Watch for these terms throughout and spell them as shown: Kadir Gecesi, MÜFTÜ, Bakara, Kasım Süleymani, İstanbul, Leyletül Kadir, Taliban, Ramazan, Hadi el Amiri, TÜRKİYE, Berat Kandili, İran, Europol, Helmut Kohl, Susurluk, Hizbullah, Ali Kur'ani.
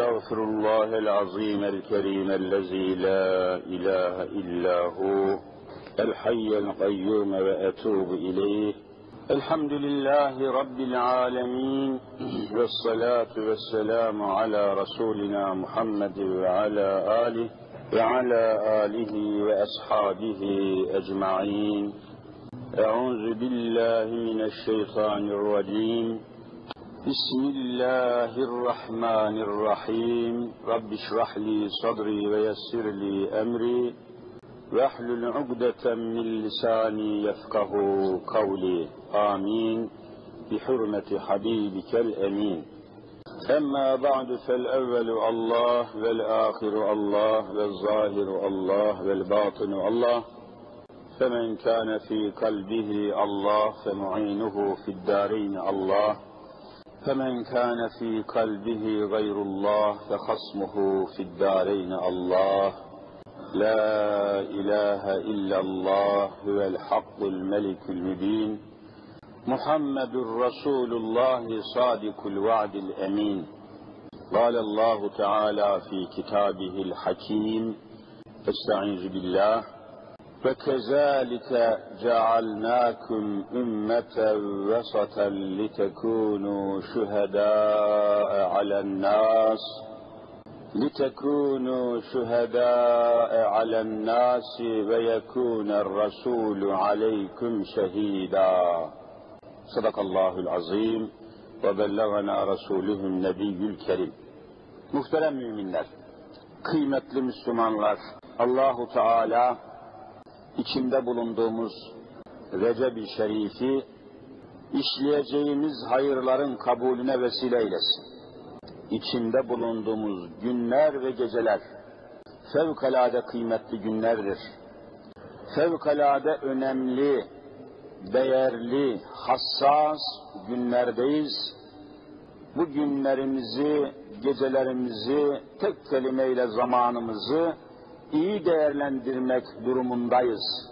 أستغفر الله العظيم الكريم الذي لا إله إلا هو الحي القيوم وأتوب إليه. الحمد لله رب العالمين والصلاة والسلام على رسولنا محمد وعلى آله وأصحابه أجمعين. أعوذ بالله من الشيطان الرجيم. بسم الله الرحمن الرحيم. رب اشرح لي صدري ويسر لي أمري واحلل عقدة من لساني يفقه قولي. آمين بحرمة حبيبك الأمين. أما بعد فالأول الله والآخر الله والظاهر الله والباطن الله. فمن كان في قلبه الله فمعينه في الدارين الله. فمن كان في قلبه غير الله فخصمه في الدارين الله. لا إله إلا الله هو الحق الملك المبين. محمد رسول الله صادق الوعد الأمين. قال الله تعالى في كتابه الحكيم فاستعيذ بالله. وَكَذَٰلِكَ جَعَلْنَاكُمْ أُمَّةً وَسَطًا لِتَكُونُوا شُهَدَاءَ عَلَى النَّاسِ وَيَكُونَ الرَّسُولُ عَلَيْكُمْ شَهِيدًا. صدق الله العظيم ve bellagana Resulühüm Nebiyyül Kerim. Muhterem müminler, kıymetli Müslümanlar, Allahu Teala içinde bulunduğumuz Recep-i Şerif'i işleyeceğimiz hayırların kabulüne vesile eylesin. İçinde bulunduğumuz günler ve geceler fevkalade kıymetli günlerdir. Fevkalade önemli, değerli, hassas günlerdeyiz. Bu günlerimizi, gecelerimizi, tek kelimeyle zamanımızı iyi değerlendirmek durumundayız.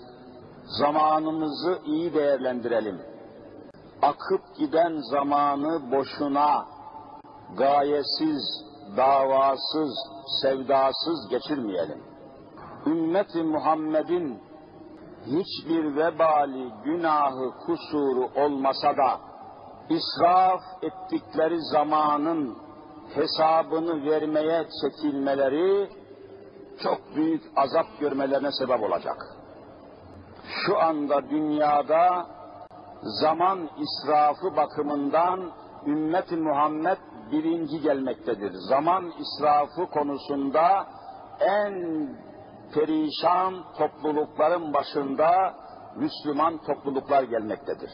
Zamanımızı iyi değerlendirelim. Akıp giden zamanı boşuna, gayesiz, davasız, sevdasız geçirmeyelim. Ümmet-i Muhammed'in hiçbir vebali, günahı, kusuru olmasa da israf ettikleri zamanın hesabını vermeye çekilmeleri çok büyük azap görmelerine sebep olacak. Şu anda dünyada zaman israfı bakımından ümmet-i Muhammed birinci gelmektedir. Zaman israfı konusunda en perişan toplulukların başında Müslüman topluluklar gelmektedir.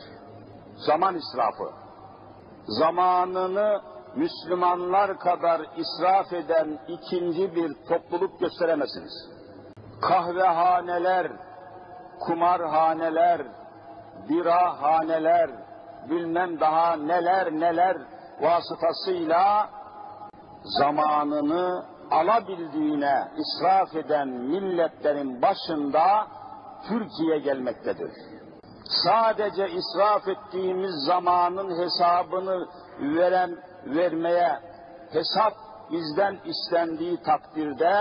Zaman israfı. Zamanını Müslümanlar kadar israf eden ikinci bir topluluk gösteremezsiniz. Kahvehaneler, kumarhaneler, birahaneler, bilmem daha neler vasıtasıyla zamanını alabildiğine israf eden milletlerin başında Türkiye gelmektedir. Sadece israf ettiğimiz zamanın hesabını vermeye, hesap bizden istendiği takdirde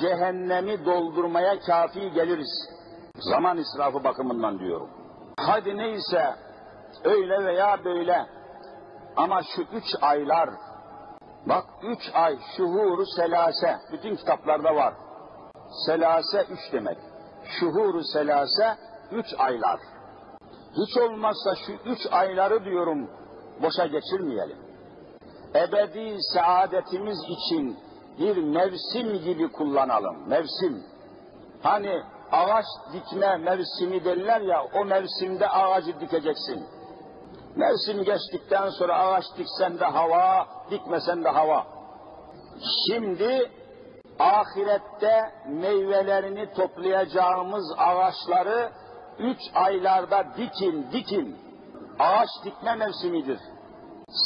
cehennemi doldurmaya kafi geliriz. Zaman israfı bakımından diyorum. Hadi neyse öyle veya böyle ama şu 3 aylar, bak 3 ay şuhuru selase, bütün kitaplarda var. Selase 3 demek. Şuhuru selase 3 aylar. Hiç olmazsa şu 3 ayları diyorum boşa geçirmeyelim. Ebedi saadetimiz için bir mevsim gibi kullanalım. Mevsim. Hani ağaç dikme mevsimi derler ya, o mevsimde ağacı dikeceksin. Mevsim geçtikten sonra ağaç diksen de hava, dikmesen de hava. Şimdi ahirette meyvelerini toplayacağımız ağaçları 3 aylarda dikin. Ağaç dikme mevsimidir.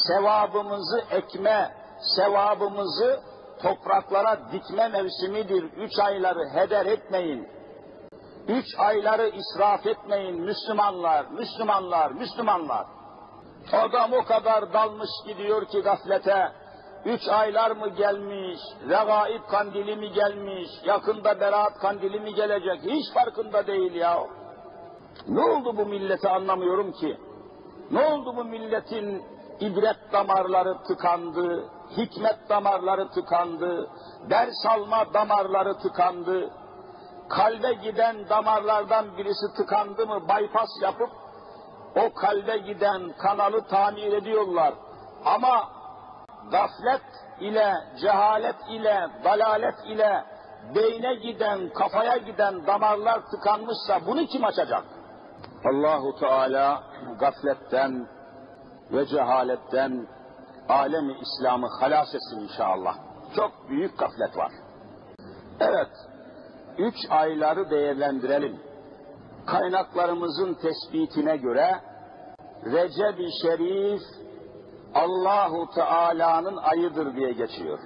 Sevabımızı ekme, sevabımızı topraklara dikme mevsimidir. 3 ayları heder etmeyin. 3 ayları israf etmeyin Müslümanlar. Adam o kadar dalmış gidiyor ki gaflete. 3 aylar mı gelmiş, regaib kandili mi gelmiş, yakında beraat kandili mi gelecek, hiç farkında değil ya. Ne oldu bu milleti anlamıyorum ki. Ne oldu bu milletin ibret damarları tıkandı, hikmet damarları tıkandı, ders alma damarları tıkandı. Kalbe giden damarlardan birisi tıkandı mı bypass yapıp o kalbe giden kanalı tamir ediyorlar. Ama gaflet ile, cehalet ile, dalalet ile beyne giden, kafaya giden damarlar tıkanmışsa bunu kim açacak? Allahu Teala gafletten ve cehaletten alemi İslam'ı halas etsin inşallah. Çok büyük gaflet var. Evet, 3 ayları değerlendirelim. Kaynaklarımızın tespitine göre Recep-i Şerif Allahu Teala'nın ayıdır diye geçiyor.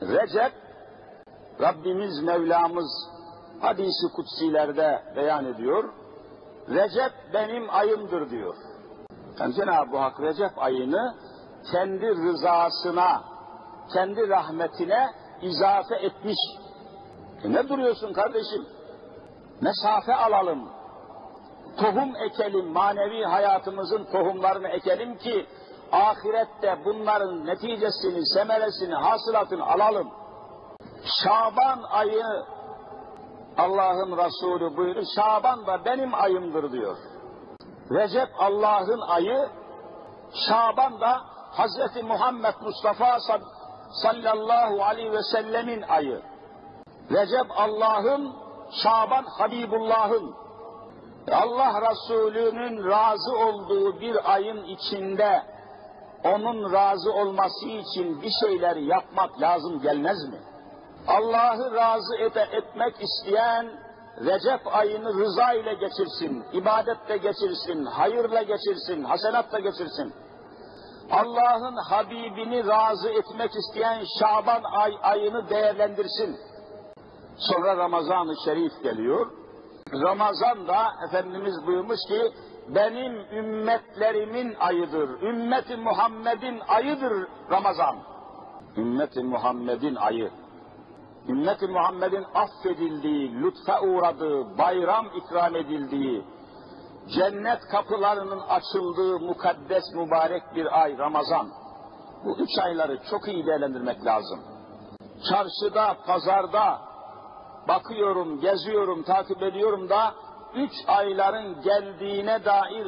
Recep, Rabbimiz Mevlamız hadisi kutsilerde beyan ediyor. Recep benim ayımdır diyor. Yani Cenab-ı Hak Recep ayını kendi rızasına, kendi rahmetine izafe etmiş. Ne duruyorsun kardeşim? Mesafe alalım. Tohum ekelim, manevi hayatımızın tohumlarını ekelim ki ahirette bunların neticesini, semeresini, hasılatını alalım. Şaban ayı Allah'ın Resulü buyuruyor. Şaban da benim ayımdır diyor. Recep Allah'ın ayı, Şaban da Hazreti Muhammed Mustafa sallallahu aleyhi ve sellemin ayı. Recep Allah'ın, Şaban Habibullah'ın. Allah Resulü'nün razı olduğu bir ayın içinde onun razı olması için bir şeyler yapmak lazım gelmez mi? Allah'ı razı etmek isteyen Recep ayını rıza ile geçirsin, ibadetle geçirsin, hayırla geçirsin, hasenatla geçirsin. Allah'ın Habibini razı etmek isteyen Şaban ayını değerlendirsin. Sonra Ramazan-ı Şerif geliyor. Ramazan'da Efendimiz buyurmuş ki benim ümmetlerimin ayıdır. Ümmet-i Muhammed'in ayıdır Ramazan. Ümmet-i Muhammed'in ayı. Ümmet-i Muhammed'in affedildiği, lütfe uğradığı, bayram ikram edildiği, cennet kapılarının açıldığı mukaddes mübarek bir ay Ramazan. Bu 3 ayları çok iyi değerlendirmek lazım. Çarşıda, pazarda bakıyorum, geziyorum, takip ediyorum da 3 ayların geldiğine dair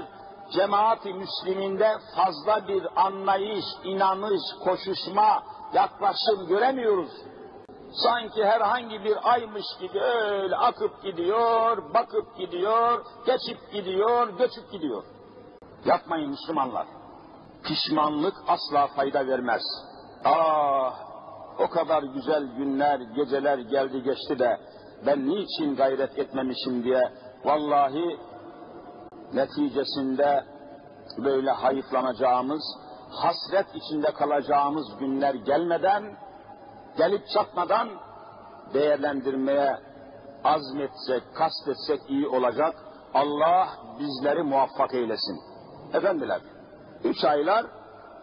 cemaat-i müsliminde fazla bir anlayış, inanış, koşuşma, yaklaşım göremiyoruz. Sanki herhangi bir aymış gibi öyle akıp gidiyor, bakıp gidiyor, geçip gidiyor, göçüp gidiyor. Yapmayın Müslümanlar. Pişmanlık asla fayda vermez. O kadar güzel günler, geceler geldi geçti de ben niçin gayret etmemişim diye vallahi neticesinde böyle hayıflanacağımız, hasret içinde kalacağımız günler gelmeden, gelip çatmadan değerlendirmeye azmetsek, kastetsek iyi olacak. Allah bizleri muvaffak eylesin. Efendiler, 3 aylar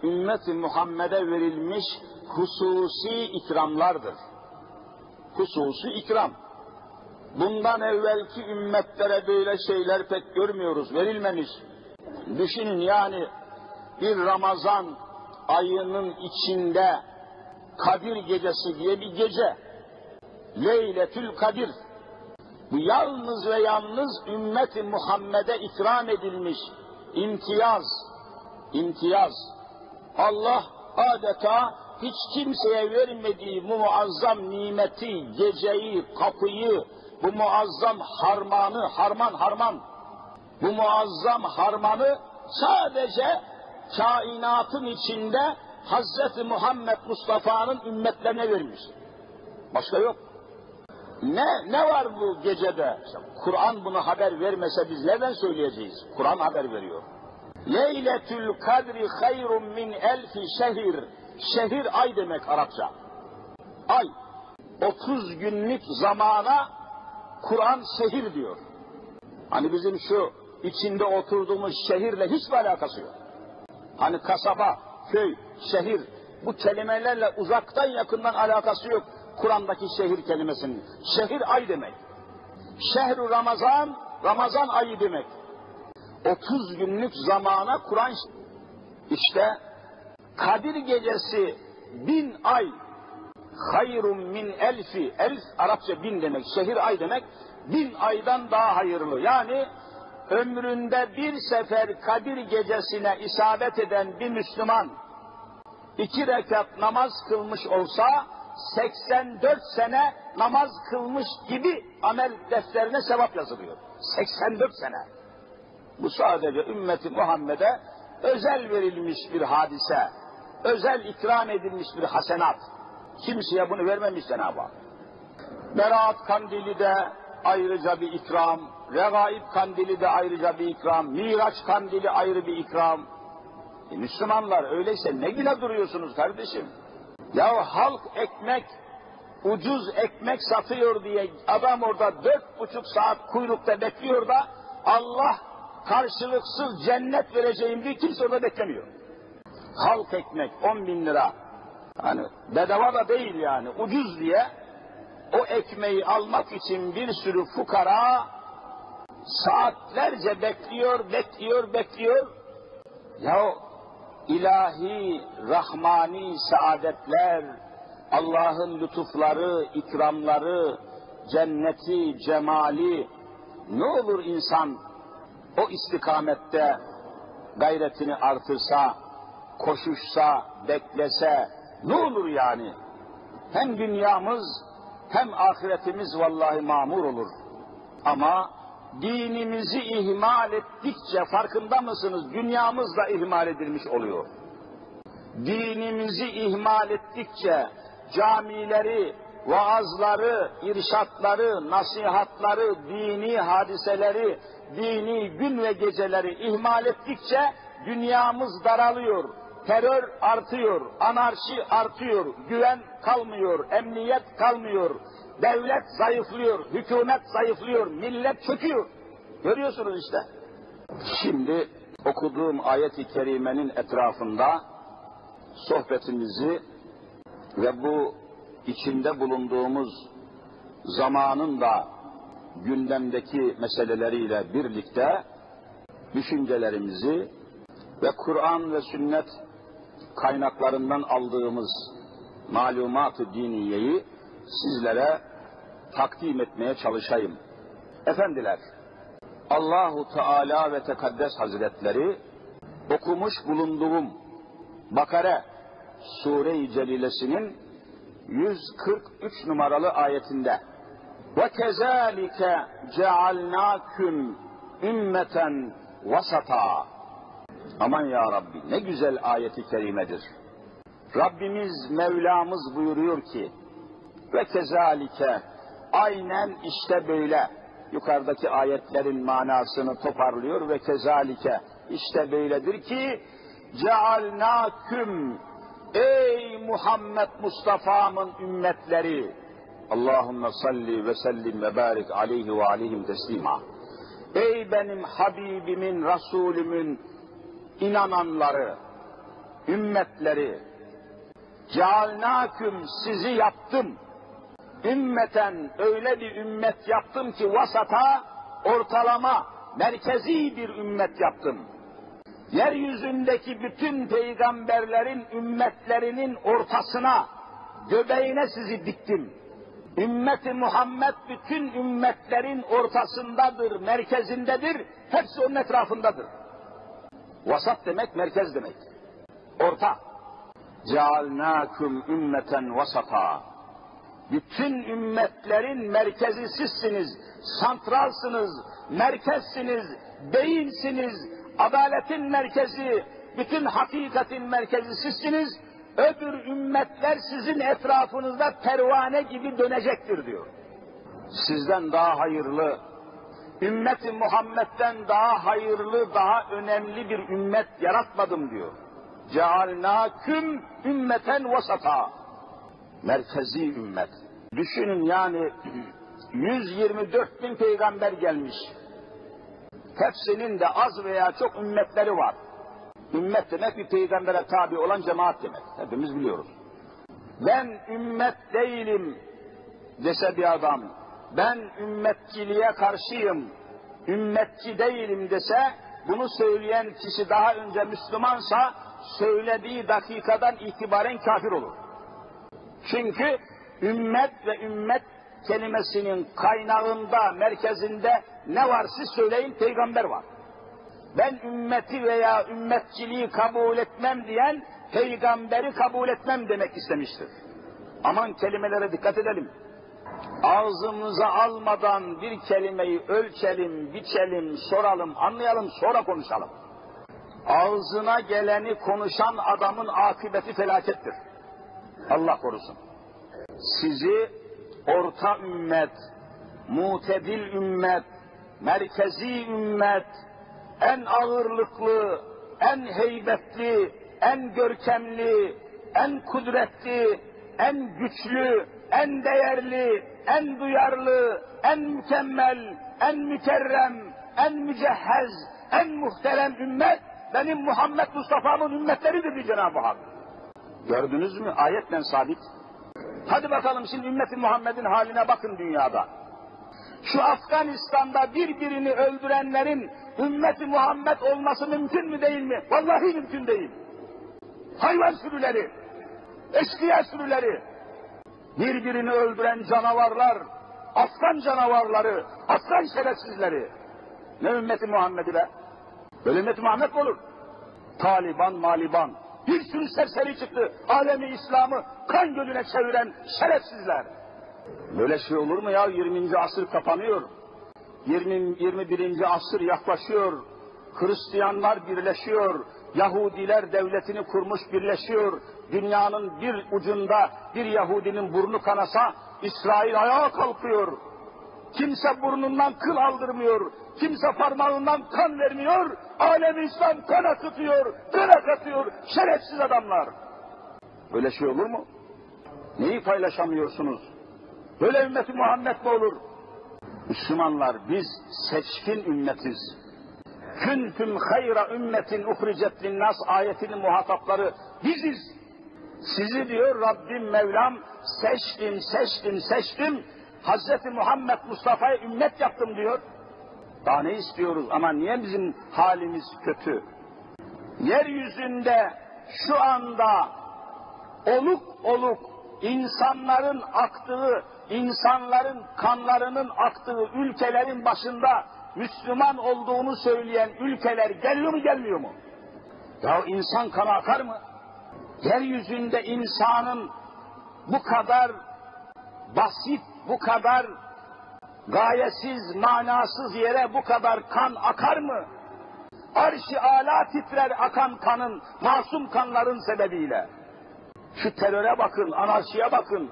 ümmet-i Muhammed'e verilmiş hususi ikramlardır. Hususi ikram. Bundan evvelki ümmetlere böyle şeyler pek görmüyoruz, verilmemiş. Düşünün yani bir Ramazan ayının içinde Kadir gecesi diye bir gece. Leyletül Kadir. Bu yalnız ve yalnız ümmet-i Muhammed'e ikram edilmiş imtiyaz. İmtiyaz. Allah adeta hiç kimseye vermediği bu muazzam nimeti, geceyi, kapıyı, bu muazzam harmanı, bu muazzam harmanı sadece kainatın içinde Hazreti Muhammed Mustafa'nın ümmetlerine vermiş. Başka yok. Ne var bu gecede? Kur'an bunu haber vermese biz neden söyleyeceğiz? Kur'an haber veriyor. Leyletül kadri hayrun min elfi şehir. Şehir ay demek Arapça. Ay. 30 günlük zamana Kur'an şehir diyor. Hani bizim şu içinde oturduğumuz şehirle hiçbir alakası yok. Hani kasaba, köy, şehir, bu kelimelerle uzaktan yakından alakası yok Kur'an'daki şehir kelimesinin. Şehir ay demek. Şehru Ramazan, Ramazan ayı demek. 30 günlük zamana Kur'an işte Kadir gecesi 1000 ay hayrun min elfi, elf Arapça 1000 demek, şehir ay demek, 1000 aydan daha hayırlı. Yani ömründe bir sefer Kadir gecesine isabet eden bir Müslüman 2 rekat namaz kılmış olsa 84 sene namaz kılmış gibi amel defterine sevap yazılıyor. 84 sene. Bu sadece ümmeti Muhammed'e özel verilmiş bir hadise, özel ikram edilmiş bir hasenat. Kimseye bunu vermemiş Cenab-ı Hak. Berat kandili de ayrıca bir ikram, Regaib kandili de ayrıca bir ikram, Miraç kandili ayrı bir ikram. Müslümanlar öyleyse ne güne duruyorsunuz kardeşim? Ya halk ekmek, ucuz ekmek satıyor diye adam orada 4,5 saat kuyrukta bekliyor da Allah karşılıksız cennet vereceğim diye kimse orada beklemiyor. Halk ekmek 10.000 lira. Hani bedava da değil yani, ucuz diye o ekmeği almak için bir sürü fukara saatlerce bekliyor. Ya ilahi, rahmani saadetler, Allah'ın lütufları, ikramları, cenneti, cemali, ne olur insan o istikamette gayretini artırsa, koşuşsa, beklese, ne olur yani? Hem dünyamız hem ahiretimiz vallahi mamur olur. Ama dinimizi ihmal ettikçe farkında mısınız? Dünyamız da ihmal edilmiş oluyor. Dinimizi ihmal ettikçe camileri, vaazları, irşatları, nasihatları, dini hadiseleri, dini gün ve geceleri ihmal ettikçe dünyamız daralıyor. Terör artıyor, anarşi artıyor, güven kalmıyor, emniyet kalmıyor, devlet zayıflıyor, hükümet zayıflıyor, millet çöküyor. Görüyorsunuz işte. Şimdi okuduğum ayet-i kerimenin etrafında sohbetimizi ve bu içinde bulunduğumuz zamanın da gündemdeki meseleleriyle birlikte düşüncelerimizi ve Kur'an ve sünnet kaynaklarından aldığımız malumat-ı diniyeyi sizlere takdim etmeye çalışayım. Efendiler, Allahu Teala ve Tekaddes Hazretleri okumuş bulunduğum Bakara Sure-i Celilesinin 143 numaralı ayetinde ve kezalike cealnâküm ümmeten vasata. Aman ya Rabbi, ne güzel ayeti kerimedir. Rabbimiz, Mevlamız buyuruyor ki ve kezalike, aynen işte böyle. Yukarıdaki ayetlerin manasını toparlıyor ve kezalike, işte böyledir ki cealnâküm, ey Muhammed Mustafa'mın ümmetleri, Allahümme salli ve sellim ve barik aleyhi ve aleyhim teslima, ey benim Habibimin, Resulümün inananları, ümmetleri, cealnâküm, sizi yaptım, ümmeten, öyle bir ümmet yaptım ki vasata, ortalama, merkezi bir ümmet yaptım. Yeryüzündeki bütün peygamberlerin ümmetlerinin ortasına, göbeğine sizi diktim. Ümmet-i Muhammed bütün ümmetlerin ortasındadır, merkezindedir, hepsi onun etrafındadır. Vasat demek, merkez demek. Orta. Cealnâküm ümmeten vasata. Bütün ümmetlerin merkezi sizsiniz, santralsınız, merkezsiniz, beyinsiniz, adaletin merkezi, bütün hakikatin merkezi sizsiniz, öbür ümmetler sizin etrafınızda pervane gibi dönecektir diyor. Sizden daha hayırlı, ümmeti Muhammed'den daha hayırlı, daha önemli bir ümmet yaratmadım diyor. Cealnâküm ümmeten vasata. Merkezi ümmet. Düşünün yani 124 bin peygamber gelmiş. Hepsinin de az veya çok ümmetleri var. Ümmet demek bir peygambere tabi olan cemaat demek. Hepimiz biliyoruz. Ben ümmet değilim dese bir adam, ben ümmetçiliğe karşıyım, ümmetçi değilim dese, bunu söyleyen kişi daha önce Müslümansa, söylediği dakikadan itibaren kafir olur. Çünkü ümmet ve ümmet kelimesinin kaynağında, merkezinde ne var siz söyleyin, peygamber var. Ben ümmeti veya ümmetçiliği kabul etmem diyen, peygamberi kabul etmem demek istemiştir. Aman kelimelere dikkat edelim. Ağzımıza almadan bir kelimeyi ölçelim, biçelim, soralım, anlayalım, sonra konuşalım. Ağzına geleni konuşan adamın akıbeti felakettir. Allah korusun. Sizi orta ümmet, mutedil ümmet, merkezi ümmet, en ağırlıklı, en heybetli, en görkemli, en kudretli, en güçlü, en değerli, en duyarlı, en mükemmel, en mükerrem, en mücehhez, en muhterem ümmet benim Muhammed Mustafa'nın ümmetleridir diyor Cenab-ı Hak. Gördünüz mü? Ayetten sabit. Hadi bakalım şimdi ümmeti Muhammed'in haline bakın dünyada. Şu Afganistan'da birbirini öldürenlerin ümmeti Muhammed olması mümkün mü değil mi? Vallahi mümkün değil. Hayvan sürüleri, eşkıya sürüleri, birbirini öldüren canavarlar, aslan canavarları, aslan şerefsizleri. Ne ümmeti Muhammed'i be? Böyle ümmeti Muhammed mi olur? Taliban, Maliban, bir sürü serseri çıktı, alemi İslam'ı kan gölüne çeviren şerefsizler. Böyle şey olur mu ya? 20. asır kapanıyor, 21. asır yaklaşıyor, Hristiyanlar birleşiyor, Yahudiler devletini kurmuş birleşiyor, dünyanın bir ucunda bir Yahudinin burnu kanasa, İsrail ayağa kalkıyor. Kimse burnundan kıl aldırmıyor, kimse parmağından kan vermiyor, alem-i İslam kan akıtıyor, kan akıtıyor, şerefsiz adamlar. Böyle şey olur mu? Neyi paylaşamıyorsunuz? Böyle ümmeti Muhammed mi olur? Müslümanlar biz seçkin ümmetiz. Küntüm hayra ümmetin uhricet linnas ayetinin muhatapları biziz. Sizi diyor Rabbim Mevlam seçtim, seçtim, seçtim. Hazreti Muhammed Mustafa'ya ümmet yaptım diyor. Daha ne istiyoruz? Ama niye bizim halimiz kötü? Yeryüzünde şu anda oluk insanların aktığı, insanların kanlarının aktığı ülkelerin başında Müslüman olduğunu söyleyen ülkeler geliyor mu gelmiyor mu? Ya insan kanı akar mı? Yeryüzünde insanın bu kadar basit, bu kadar gayesiz, manasız yere bu kadar kan akar mı? Arş-ı âlâ titrer akan kanın, masum kanların sebebiyle. Şu teröre bakın, anarşiye bakın.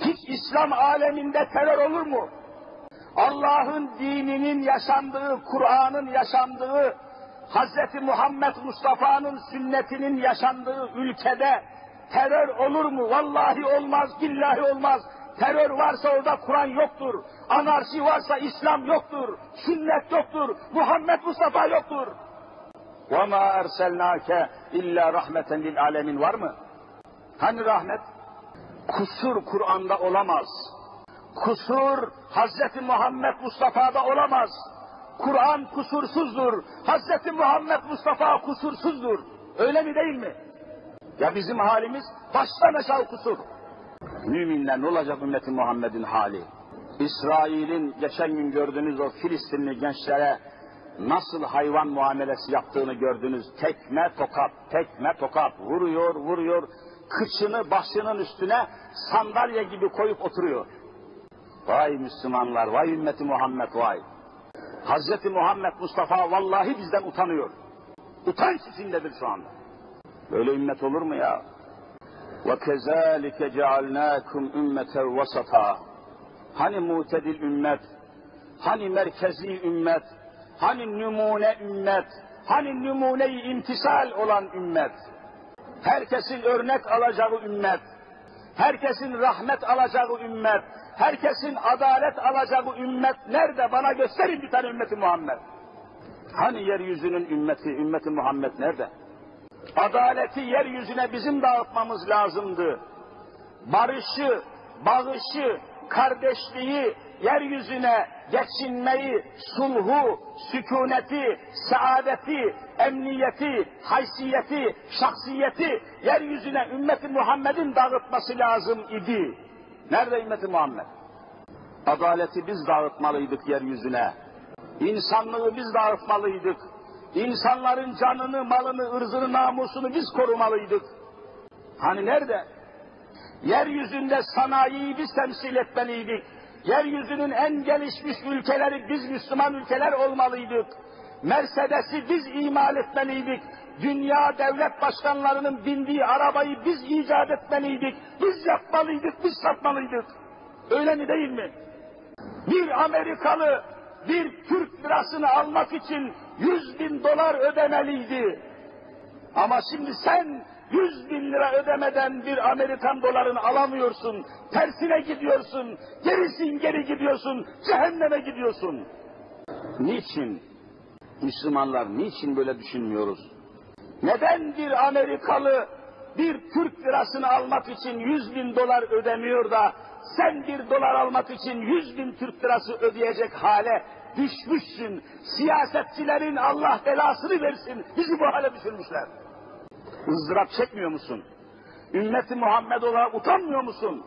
Hiç İslam aleminde terör olur mu? Allah'ın dininin yaşandığı, Kur'an'ın yaşandığı, Hz. Muhammed Mustafa'nın sünnetinin yaşandığı ülkede terör olur mu? Vallahi olmaz, billahi olmaz. Terör varsa orada Kur'an yoktur. Anarşi varsa İslam yoktur. Sünnet yoktur. Muhammed Mustafa yoktur. وَمَا اَرْسَلْنَاكَ اِلَّا رَحْمَةً لِلْعَالَمِينَ var mı? Hani rahmet? Kusur Kur'an'da olamaz. Kusur Hazreti Muhammed Mustafa'da olamaz. Kur'an kusursuzdur. Hazreti Muhammed Mustafa kusursuzdur. Öyle mi değil mi? Ya bizim halimiz baştan aşağı kusur. Müminler ne olacak ümmeti Muhammed'in hali? İsrail'in geçen gün gördüğünüz o Filistinli gençlere nasıl hayvan muamelesi yaptığını gördünüz. Tekme tokat, tekme tokat. Vuruyor, vuruyor. Kıçını başının üstüne sandalye gibi koyup oturuyor. Vay Müslümanlar, vay ümmeti Muhammed, vay. Hazreti Muhammed Mustafa vallahi bizden utanıyor. Utanç içindedir şu anda. Böyle ümmet olur mu ya? وَكَذَٰلِكَ جَعَلْنَاكُمْ اُمَّةً وَسَطًا. Hani mutedil ümmet, hani merkezi ümmet, hani numune ümmet, hani numune-i imtisal olan ümmet, herkesin örnek alacağı ümmet, herkesin rahmet alacağı ümmet, herkesin adalet alacağı ümmet nerede? Bana gösterin bir tane ümmeti Muhammed. Hani yeryüzünün ümmeti, ümmeti Muhammed nerede? Adaleti yeryüzüne bizim dağıtmamız lazımdı. Barışı, bağışı, kardeşliği, yeryüzüne geçinmeyi, sulhu, sükuneti, saadeti, emniyeti, haysiyeti, şahsiyeti yeryüzüne ümmeti Muhammed'in dağıtması lazım idi. Nerede ümmeti Muhammed? Adaleti biz dağıtmalıydık yeryüzüne. İnsanlığı biz dağıtmalıydık. İnsanların canını, malını, ırzını, namusunu biz korumalıydık. Hani nerede? Yeryüzünde sanayiyi biz temsil etmeliydik. Yeryüzünün en gelişmiş ülkeleri biz Müslüman ülkeler olmalıydık. Mercedes'i biz imal etmeliydik. Dünya devlet başkanlarının bindiği arabayı biz icat etmeliydik. Biz yapmalıydık, biz satmalıydık. Öyle mi değil mi? Bir Amerikalı bir Türk lirasını almak için $100.000 ödemeliydi. Ama şimdi sen $100.000 ödemeden bir Amerikan dolarını alamıyorsun. Tersine gidiyorsun. Gerisin geri gidiyorsun. Cehenneme gidiyorsun. Niçin? Müslümanlar niçin böyle düşünmüyoruz? Neden bir Amerikalı bir Türk lirasını almak için $100.000 ödemiyor da sen $1 almak için 100.000 Türk lirası ödeyecek hale düşmüşsün. Siyasetçilerin Allah belasını versin. Bizi bu hale düşürmüşler. Izdırap çekmiyor musun? Ümmeti Muhammed olarak utanmıyor musun?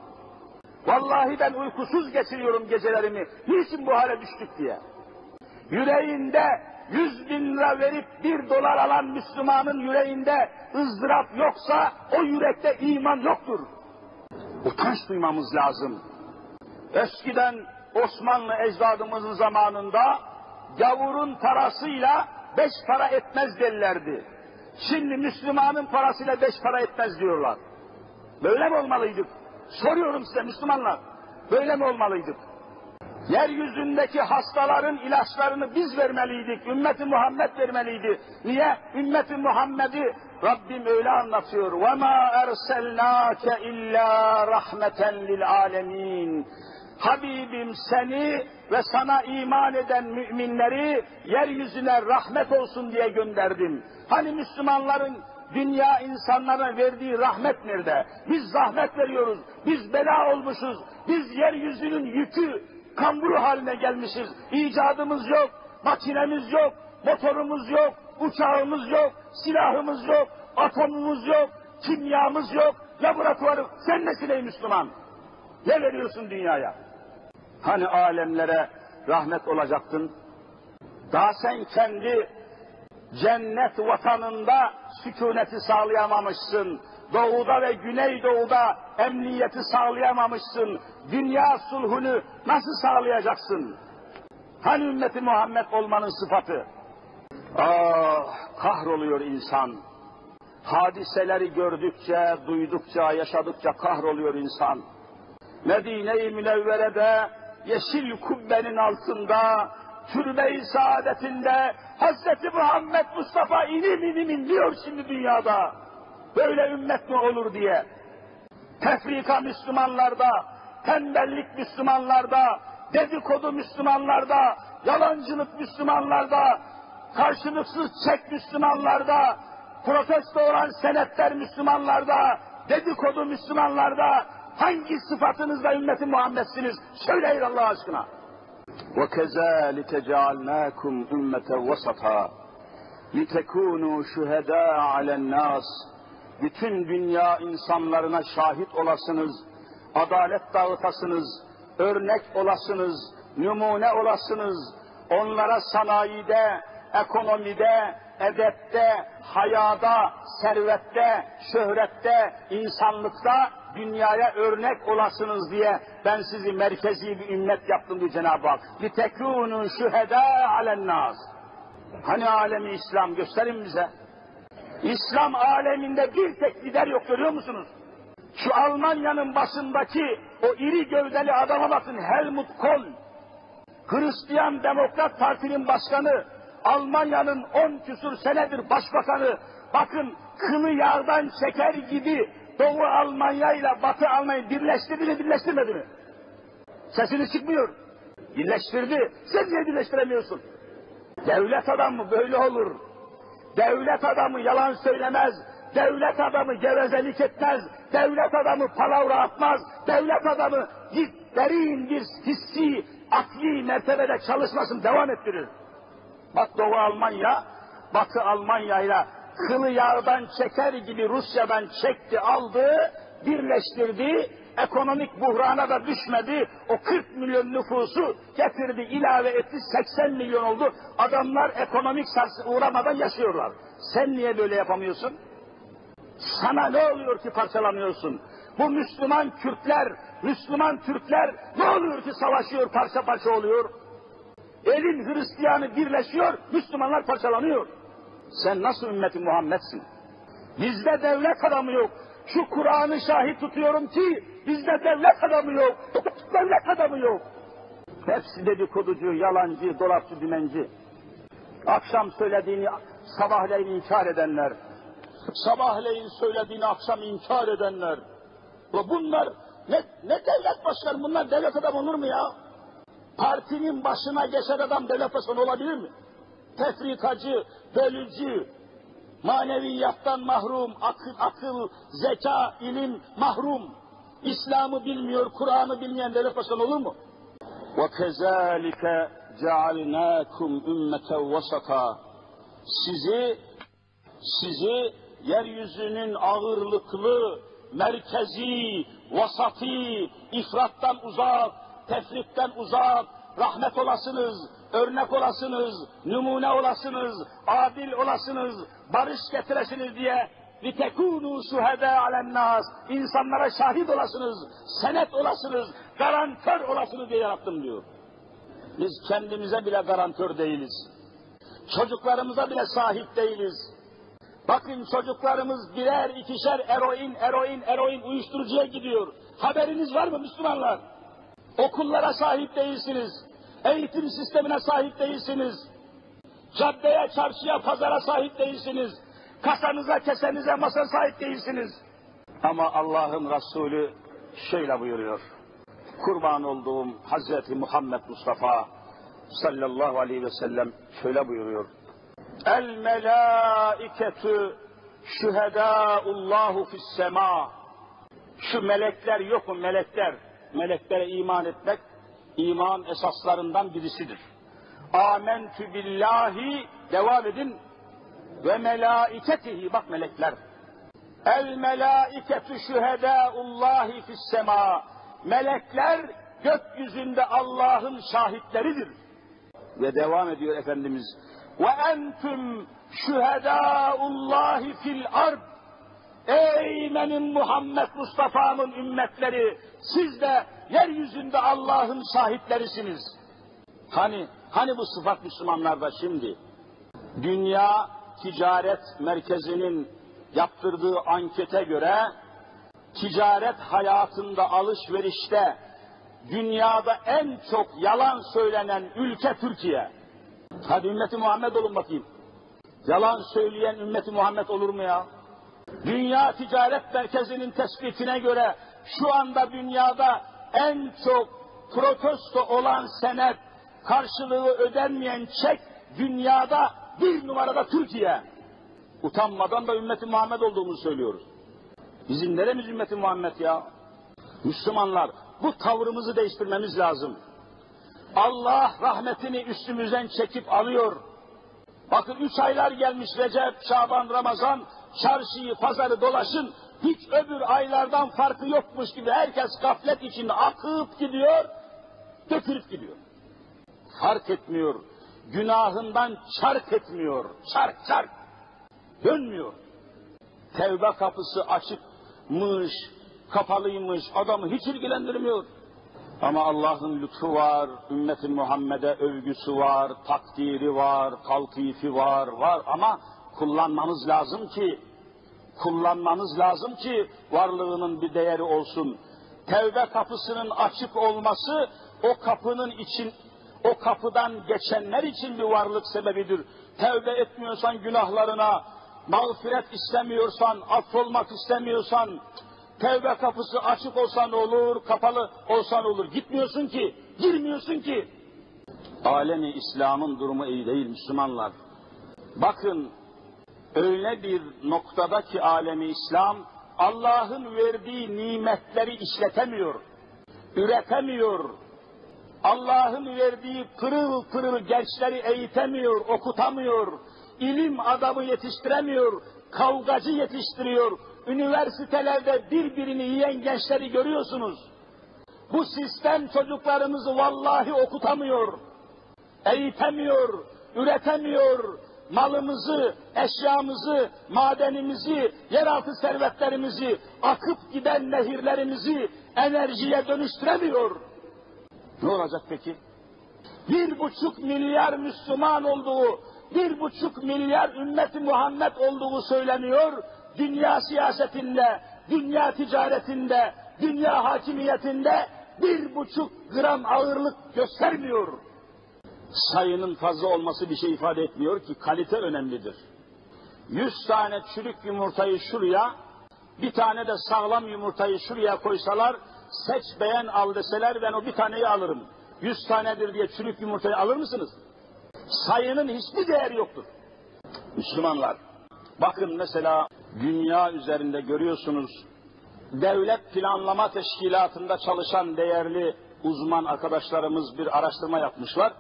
Vallahi ben uykusuz geçiriyorum gecelerimi. Niçin bu hale düştük diye. Yüreğinde 100.000 lira verip $1 alan Müslümanın yüreğinde ızdırap yoksa o yürekte iman yoktur. Utanç duymamız lazım. Eskiden Osmanlı ecdadımızın zamanında gavurun parasıyla 5 para etmez derlerdi. Şimdi Müslümanın parasıyla 5 para etmez diyorlar. Böyle mi olmalıydık? Soruyorum size Müslümanlar. Böyle mi olmalıydık? Yeryüzündeki hastaların ilaçlarını biz vermeliydik. Ümmeti Muhammed vermeliydi. Niye? Ümmeti Muhammed'i Rabbim öyle anlatıyor. وَمَا اَرْسَلْنَاكَ اِلَّا رَحْمَةً لِلْعَالَمِينَ Habibim seni ve sana iman eden müminleri yeryüzüne rahmet olsun diye gönderdim. Hani Müslümanların dünya insanlara verdiği rahmet nerede? Biz zahmet veriyoruz, biz bela olmuşuz, biz yeryüzünün yükü, kamburu haline gelmişiz. İcadımız yok, makinemiz yok, motorumuz yok, uçağımız yok, silahımız yok, atomumuz yok, kimyamız yok, laboratuvarı. Sen nesin ey Müslüman? Ne veriyorsun dünyaya? Hani alemlere rahmet olacaktın? Daha sen kendi cennet vatanında sükuneti sağlayamamışsın. Doğuda ve güneydoğuda emniyeti sağlayamamışsın. Dünya sulhunu nasıl sağlayacaksın? Hani ümmeti Muhammed olmanın sıfatı? Kahroluyor insan. Hadiseleri gördükçe, duydukça, yaşadıkça kahroluyor insan. Medine-i Münevvere'de, yeşil kubbenin altında, türbe-i saadetinde Hazreti Muhammed Mustafa inim diyor şimdi dünyada. Böyle ümmet mi olur diye. Tefrika Müslümanlarda, tembellik Müslümanlarda, dedikodu Müslümanlarda, yalancılık Müslümanlarda, karşılıksız çek Müslümanlarda, protesto olan senetler Müslümanlarda, dedikodu Müslümanlarda hangi sıfatınızla ümmeti Muhammed'siniz? Söyleyin Allah aşkına. وَكَذَٰلِكَ جَعَلْنَاكُمْ اُمَّةً وَسَطًا لِتَكُونُوا شُهَدَاءَ عَلَى النَّاسِ Bütün dünya insanlarına şahit olasınız, adalet dağıtasınız, örnek olasınız, numune olasınız. Onlara sanayide, ekonomide, edepte, hayada, servette, şöhrette, insanlıkta dünyaya örnek olasınız diye ben sizi merkezi bir ümmet yaptım diyor Cenab-ı Hak. لِتَكُونُوا شُهَدَاءَ عَلَى النَّاسِ Hani alemi İslam gösterin bize. İslam aleminde bir tek lider yok görüyor musunuz? Şu Almanya'nın başındaki o iri gövdeli adama bakın Helmut Kohl. Hristiyan Demokrat Parti'nin başkanı, Almanya'nın 10 küsur senedir başbakanı. Bakın kılı yardan çeker gibi Doğu Almanya ile Batı Almanya birleştirdi mi birleştirmedi mi? Sesini çıkmıyor. Birleştirdi. Sen niye birleştiremiyorsun? Devlet adamı böyle olur. Devlet adamı yalan söylemez, devlet adamı gevezelik etmez, devlet adamı palavra atmaz, devlet adamı derin bir hissi, akli mertebede çalışmasını devam ettirir. Bak Doğu Almanya, Batı Almanya'yla kılı yağdan çeker gibi Rusya'dan çekti, aldı, birleştirdi, ekonomik buhrana da düşmedi, o 40 milyon nüfusu getirdi, ilave etti, 80 milyon oldu. Adamlar ekonomik sarsıntıya uğramadan yaşıyorlar. Sen niye böyle yapamıyorsun? Sana ne oluyor ki parçalanıyorsun? Bu Müslüman Kürtler, Müslüman Türkler ne oluyor ki savaşıyor, parça parça oluyor? Elin Hristiyanı birleşiyor, Müslümanlar parçalanıyor. Sen nasıl ümmeti Muhammed'sin? Bizde devlet adamı yok. Şu Kur'an'ı şahit tutuyorum ki bizde devlet adamı yok. Devlet adamı yok. Hepsi dedikoducu, yalancı, dolapçı, dümenci. Akşam söylediğini sabahleyin inkar edenler. Sabahleyin söylediğini akşam inkar edenler. Bunlar ne devlet başkanı, bunlar devlet adamı olur mu ya? Partinin başına geçen adam devlet başkanı olabilir mi? Tefrikacı, bölücü, maneviyattan mahrum, akıl, zeka, ilim mahrum, İslam'ı bilmiyor, Kur'an'ı bilmeyen devlet başkanı olur mu? وَكَذَٰلِكَ جَعَلْنَاكُمْ اُمَّةً وَسَطًا. Sizi yeryüzünün ağırlıklı, merkezi, vasati, ifrattan uzak, tefrikten uzak, rahmet olasınız, örnek olasınız, numune olasınız, adil olasınız, barış getiresiniz diye لِتَكُونُوا شُهَدَاءَ عَلَى النَّاسِ, insanlara şahit olasınız, senet olasınız, garantör olasınız diye yarattım diyor. Biz kendimize bile garantör değiliz. Çocuklarımıza bile sahip değiliz. Bakın çocuklarımız birer ikişer eroin, uyuşturucuya gidiyor. Haberiniz var mı Müslümanlar? Okullara sahip değilsiniz. Eğitim sistemine sahip değilsiniz. Caddeye, çarşıya, pazara sahip değilsiniz. Kasanıza, kesenize, masaya sahip değilsiniz. Ama Allah'ın Resulü şöyle buyuruyor. Kurban olduğum Hazreti Muhammed Mustafa sallallahu aleyhi ve sellem şöyle buyuruyor. El melâiketü şühedâullâhu fissemâ. Şu melekler yok mu? Melekler. Meleklere iman etmek iman esaslarından birisidir. Âmentü billahi, devam edin, ve melâiketihi. Bak melekler. El melâiketü şühedâullâhi fissemâ. Melekler gökyüzünde Allah'ın şahitleridir. Ve devam ediyor Efendimiz. Ve entüm şühedâullâhi fil ard. Ey benim Muhammed Mustafa'nın ümmetleri, siz de yeryüzünde Allah'ın şahitlerisiniz. Hani bu sıfat Müslümanlarda şimdi? Dünya Ticaret Merkezi'nin yaptırdığı ankete göre ticaret hayatında, alışverişte dünyada en çok yalan söylenen ülke Türkiye. Hadi ümmeti Muhammed olun bakayım. Yalan söyleyen ümmeti Muhammed olur mu ya? Dünya Ticaret Merkezi'nin tespitine göre şu anda dünyada en çok protesto olan senet, karşılığı ödenmeyen çek, dünyada bir numarada Türkiye. Utanmadan da ümmeti Muhammed olduğumuzu söylüyoruz. Bizim neremiz ümmeti Muhammed ya? Müslümanlar, bu tavrımızı değiştirmemiz lazım. Allah rahmetini üstümüzden çekip alıyor. Bakın 3 aylar gelmiş, Recep, Şaban, Ramazan, çarşıyı, pazarı dolaşın, hiç öbür aylardan farkı yokmuş gibi herkes gaflet içinde akıp gidiyor, dökülüp gidiyor. Fark etmiyor, günahından çark etmiyor, çark, dönmüyor. Tevbe kapısı açıkmış, kapalıymış, adamı hiç ilgilendirmiyor. Ama Allah'ın lütfu var, ümmeti Muhammed'e övgüsü var, takdiri var, kalkifi var ama kullanmanız lazım ki varlığının bir değeri olsun. Tevbe kapısının açık olması o kapıdan geçenler için bir varlık sebebidir. Tevbe etmiyorsan günahlarına, mağfiret istemiyorsan, affolmak istemiyorsan, tevbe kapısı açık olsa ne olur, kapalı olsa ne olur? Gitmiyorsun ki, girmiyorsun ki. Alemi İslam'ın durumu iyi değil Müslümanlar. Bakın öyle bir noktada ki alemi İslam Allah'ın verdiği nimetleri işletemiyor, üretemiyor. Allah'ın verdiği pırıl pırıl gençleri eğitemiyor, okutamıyor. İlim adamı yetiştiremiyor, kavgacı yetiştiriyor. Üniversitelerde birbirini yiyen gençleri görüyorsunuz. Bu sistem çocuklarımızı vallahi okutamıyor, eğitemiyor, üretemiyor. Malımızı, eşyamızı, madenimizi, yeraltı servetlerimizi, akıp giden nehirlerimizi enerjiye dönüştüremiyor. Ne olacak peki? 1,5 milyar Müslüman olduğu, 1,5 milyar ümmet-i Muhammed olduğu söyleniyor. Dünya siyasetinde, dünya ticaretinde, dünya hakimiyetinde 1,5 gram ağırlık göstermiyor. Sayının fazla olması bir şey ifade etmiyor ki, kalite önemlidir. 100 tane çürük yumurtayı şuraya, bir tane de sağlam yumurtayı şuraya koysalar, seç beğen al deseler ben o bir taneyi alırım. 100 tanedir diye çürük yumurtayı alır mısınız? Sayının hiçbir değeri yoktur. Müslümanlar, bakın mesela dünya üzerinde görüyorsunuz, devlet planlama teşkilatında çalışan değerli uzman arkadaşlarımız bir araştırma yapmışlar.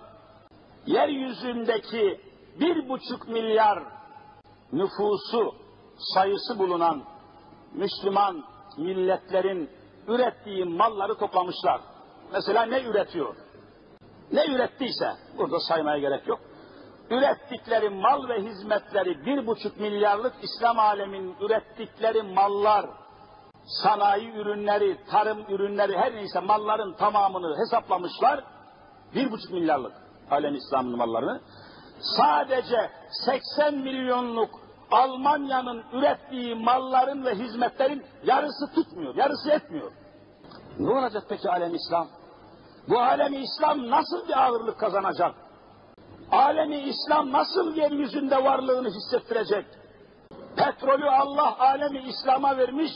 Yeryüzündeki 1,5 milyar nüfusu, sayısı bulunan Müslüman milletlerin ürettiği malları toplamışlar. Mesela ne üretiyor? Ne ürettiyse, burada saymaya gerek yok. Ürettikleri mal ve hizmetleri, 1,5 milyarlık İslam aleminin ürettikleri mallar, sanayi ürünleri, tarım ürünleri, her neyse malların tamamını hesaplamışlar. 1,5 milyarlık alem İslam'ın mallarını. Sadece 80 milyonluk Almanya'nın ürettiği malların ve hizmetlerin yarısı tutmuyor, yarısı etmiyor. Ne olacak peki alem İslam? Bu alemi İslam nasıl bir ağırlık kazanacak? Alemi İslam nasıl yeryüzünde varlığını hissettirecek? Petrolü Allah alemi İslam'a vermiş,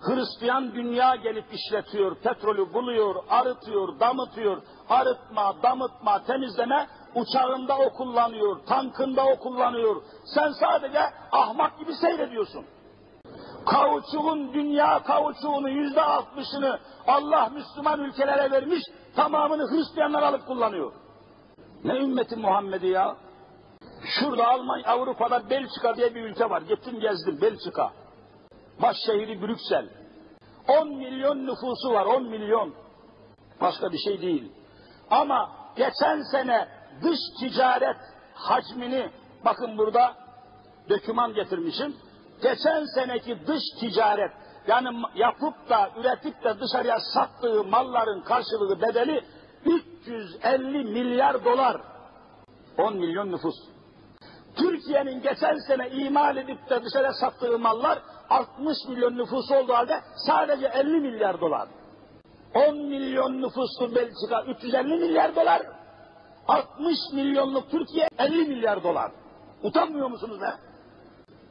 Hristiyan dünya gelip işletiyor, petrolü buluyor, arıtıyor, damıtıyor, arıtma, damıtma, temizleme, uçağında o kullanıyor, tankında o kullanıyor. Sen sadece ahmak gibi seyrediyorsun. Kauçuğun, dünya kauçuğunu %60'ını Allah Müslüman ülkelere vermiş, tamamını Hristiyanlar alıp kullanıyor. Ne ümmeti Muhammed'i ya? Şurada Almanya, Avrupa'da Belçika diye bir ülke var. Gittim gezdim, Belçika. Baş şehri Brüksel. 10 milyon nüfusu var, 10 milyon. Başka bir şey değil. Ama geçen sene dış ticaret hacmini, bakın burada döküman getirmişim. Geçen seneki dış ticaret, yani yapıp da üretip de dışarıya sattığı malların karşılığı, bedeli $350 milyar. 10 milyon nüfus. Türkiye'nin geçen sene imal edip de dışarıya sattığı mallar 60 milyon nüfusu olduğu halde sadece $50 milyar. 10 milyon nüfuslu Belçika $350 milyar. 60 milyonluk Türkiye $50 milyar. Utanmıyor musunuz be?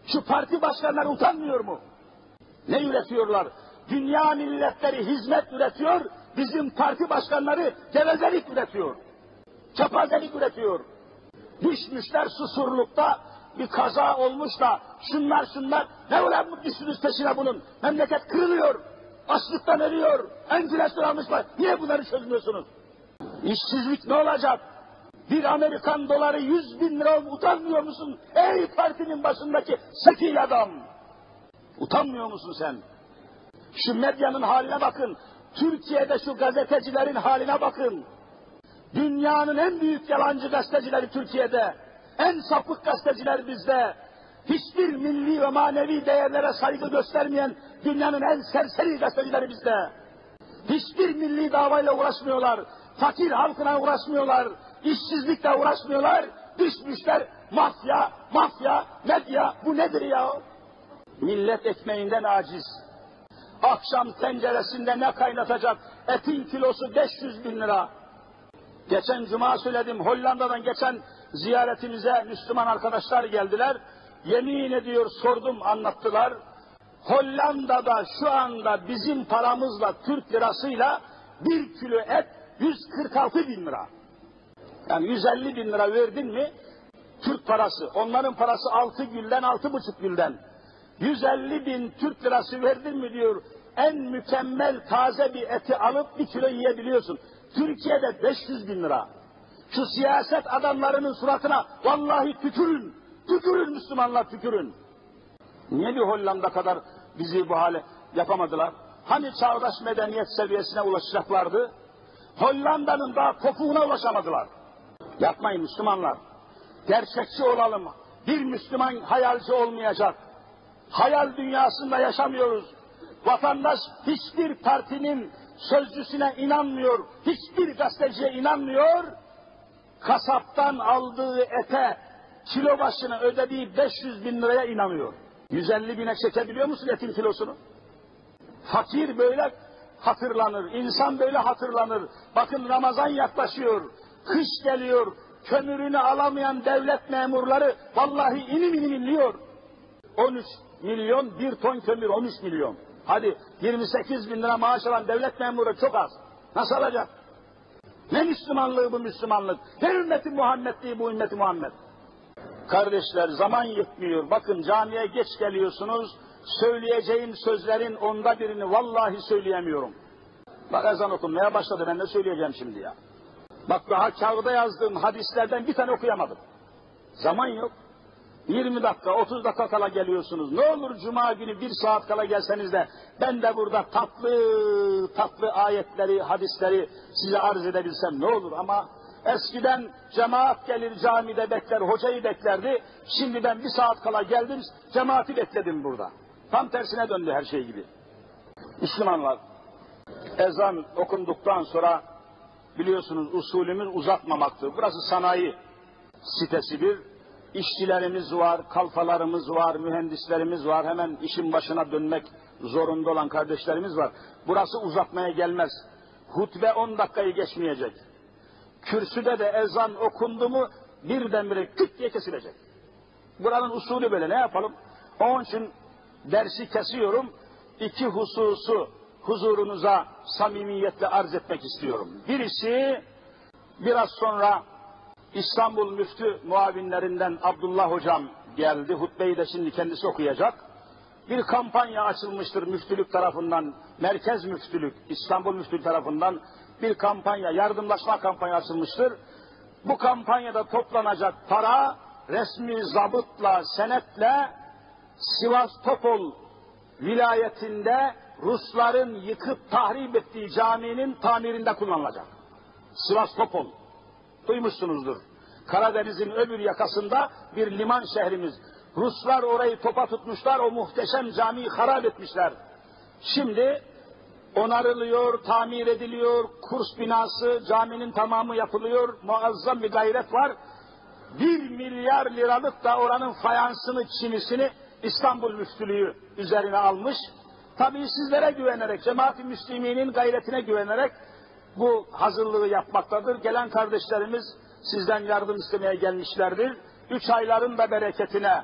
Şu parti başkanları utanmıyor mu? Ne üretiyorlar? Dünya milletleri hizmet üretiyor, bizim parti başkanları gevezelik üretiyor. Çapazelik üretiyor. Düşmüşler susurlukta, bir kaza olmuş da şunlar, ne ulan bu düştünüz peşine bunun? Memleket kırılıyor, açlıktan ölüyor, enflasyon almışlar. Niye bunları çözmüyorsunuz? İşsizlik ne olacak? Bir Amerikan doları 100.000 lira, utanmıyor musun? Ey partinin başındaki sekil adam! Utanmıyor musun sen? Şu medyanın haline bakın. Türkiye'de şu gazetecilerin haline bakın. Dünyanın en büyük yalancı gazetecileri Türkiye'de. En sapık gazeteciler bizde. Hiçbir milli ve manevi değerlere saygı göstermeyen dünyanın en serseri gazetecileri bizde. Hiçbir milli davayla uğraşmıyorlar. Fakir halkına uğraşmıyorlar. İşsizlikle uğraşmıyorlar. Düşmüşler mafya, medya, bu nedir ya? Millet ekmeğinden aciz. Akşam tenceresinde ne kaynatacak? Etin kilosu 500.000 lira. Geçen cuma söyledim, Hollanda'dan geçen ziyaretimize Müslüman arkadaşlar geldiler. Yemin ediyor sordum, anlattılar. Hollanda'da şu anda bizim paramızla, Türk lirasıyla 1 kilo et 146.000 lira. Yani 150.000 lira verdin mi Türk parası, onların parası 6 gülden 6,5 gülden. 150 bin Türk lirası verdin mi diyor, en mükemmel taze bir eti alıp 1 kilo yiyebiliyorsun. Türkiye'de 500 bin lira. Şu siyaset adamlarının suratına vallahi tükürün, tükürün Müslümanlar tükürün. Niye bir Hollanda kadar bizi bu hale yapamadılar? Hani çağdaş medeniyet seviyesine ulaşacaklardı? Hollanda'nın daha kopuğuna ulaşamadılar. Yapmayın Müslümanlar. Gerçekçi olalım. Bir Müslüman hayalci olmayacak. Hayal dünyasında yaşamıyoruz. Vatandaş hiçbir partinin sözcüsüne inanmıyor. Hiçbir gazeteciye inanmıyor. Kasaptan aldığı ete kilo başına ödediği 500 bin liraya inanıyor. 150 bine çekebiliyor musun etin kilosunu? Fakir böyle hatırlanır. İnsan böyle hatırlanır. Bakın Ramazan yaklaşıyor. Kış geliyor. Kömürünü alamayan devlet memurları vallahi inim inim inliyor. 13 milyon bir ton kömür 13 milyon. Hadi 28 bin lira maaş alan devlet memuru çok az. Nasıl alacak? Ne Müslümanlığı bu Müslümanlık? Ne ümmeti Muhammedliği bu ümmeti Muhammed? Kardeşler zaman yetmiyor. Bakın camiye geç geliyorsunuz. Söyleyeceğim sözlerin onda birini vallahi söyleyemiyorum. Bak ezan okunmaya başladı. Ben ne söyleyeceğim şimdi ya? Bak daha kağıda yazdığım hadislerden bir tane okuyamadım. Zaman yok. 20 dakika, 30 dakika kala geliyorsunuz. Ne olur cuma günü 1 saat kala gelseniz de ben de burada tatlı tatlı ayetleri, hadisleri size arz edebilsem ne olur ama eskiden cemaat gelir camide bekler, hocayı beklerdi. Şimdi ben 1 saat kala geldim, cemaati bekledim burada. Tam tersine döndü her şey gibi. Müslümanlar, ezan okunduktan sonra biliyorsunuz usulümüz uzatmamaktır. Burası sanayi sitesi bir. İşçilerimiz var, kalfalarımız var, mühendislerimiz var. Hemen işin başına dönmek zorunda olan kardeşlerimiz var. Burası uzatmaya gelmez. Hutbe 10 dakikayı geçmeyecek. Kürsüde de ezan okundu mu birdenbire küt diye kesilecek. Buranın usulü böyle. Ne yapalım? Onun için dersi kesiyorum. 2 hususu huzurunuza samimiyetle arz etmek istiyorum. Birisi biraz sonra İstanbul Müftü muavinlerinden Abdullah Hocam geldi. Hutbeyi de şimdi kendisi okuyacak. Bir kampanya açılmıştır müftülük tarafından, Merkez Müftülük, İstanbul Müftülük tarafından bir kampanya, yardımlaşma kampanya açılmıştır. Bu kampanyada toplanacak para resmi zabıtla, senetle Sivas Topol vilayetinde Rusların yıkıp tahrip ettiği caminin tamirinde kullanılacak. Sivas Topol. Duymuşsunuzdur. Karadeniz'in öbür yakasında bir liman şehrimiz. Ruslar orayı topa tutmuşlar, o muhteşem camiyi harap etmişler. Şimdi onarılıyor, tamir ediliyor, kurs binası, caminin tamamı yapılıyor, muazzam bir gayret var. 1 milyar liralık da oranın fayansını, çimisini İstanbul Müftülüğü üzerine almış. Tabii sizlere güvenerek, Cemaat-i Müslümin'in gayretine güvenerek bu hazırlığı yapmaktadır. Gelen kardeşlerimiz sizden yardım istemeye gelmişlerdir. 3 ayların da bereketine,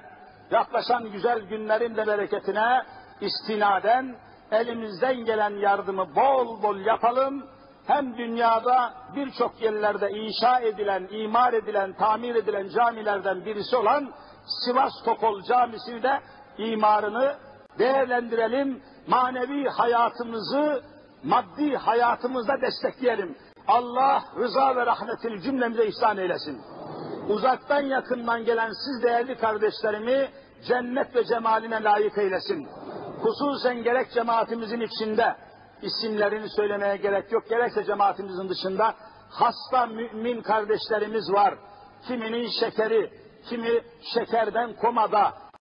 yaklaşan güzel günlerin de bereketine istinaden elimizden gelen yardımı bol bol yapalım. Hem dünyada birçok yerlerde inşa edilen, imar edilen, tamir edilen camilerden birisi olan Sivas Topol Camisi'ni de imarını değerlendirelim. Manevi hayatımızı maddi hayatımızda destekleyelim. Allah rıza ve rahmetini cümlemize ihsan eylesin. Uzaktan yakından gelen siz değerli kardeşlerimi cennet ve cemaline layık eylesin. Hususen gerek cemaatimizin içinde, isimlerini söylemeye gerek yok, gerekse cemaatimizin dışında hasta mümin kardeşlerimiz var. Kiminin şekeri, kimi şekerden komada,